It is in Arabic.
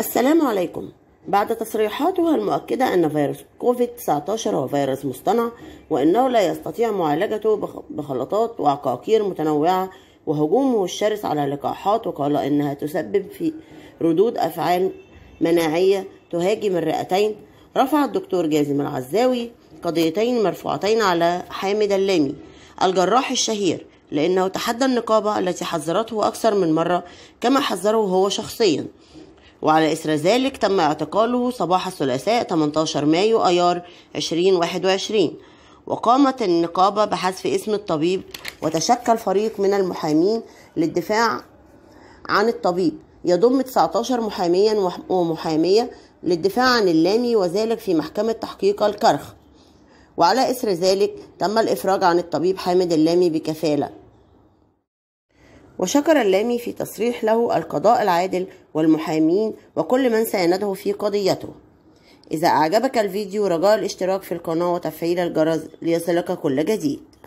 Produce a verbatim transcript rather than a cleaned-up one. السلام عليكم. بعد تصريحاته المؤكدة أن فيروس كوفيد تسعة عشر هو فيروس مصطنع وأنه لا يستطيع معالجته بخلطات وعقاقير متنوعة وهجومه الشرس على اللقاحات، وقال إنها تسبب في ردود أفعال مناعية تهاجم الرئتين، رفع الدكتور جازم العزاوي قضيتين مرفوعتين على حامد اللامي الجراح الشهير لأنه تحدى النقابة التي حذرته أكثر من مرة كما حذره هو شخصيا، وعلى إثر ذلك تم اعتقاله صباح الثلاثاء ثمانية عشر مايو أيار ألفين وواحد وعشرين. وقامت النقابة بحذف اسم الطبيب وتشكل فريق من المحامين للدفاع عن الطبيب يضم تسعة عشر محاميا ومحامية للدفاع عن اللامي، وذلك في محكمة تحقيق الكرخ. وعلى إثر ذلك تم الإفراج عن الطبيب حامد اللامي بكفالة. وشكر اللامي في تصريح له القضاء العادل والمحامين وكل من سانده في قضيته. إذا أعجبك الفيديو رجاء الاشتراك في القناة وتفعيل الجرس ليصلك كل جديد.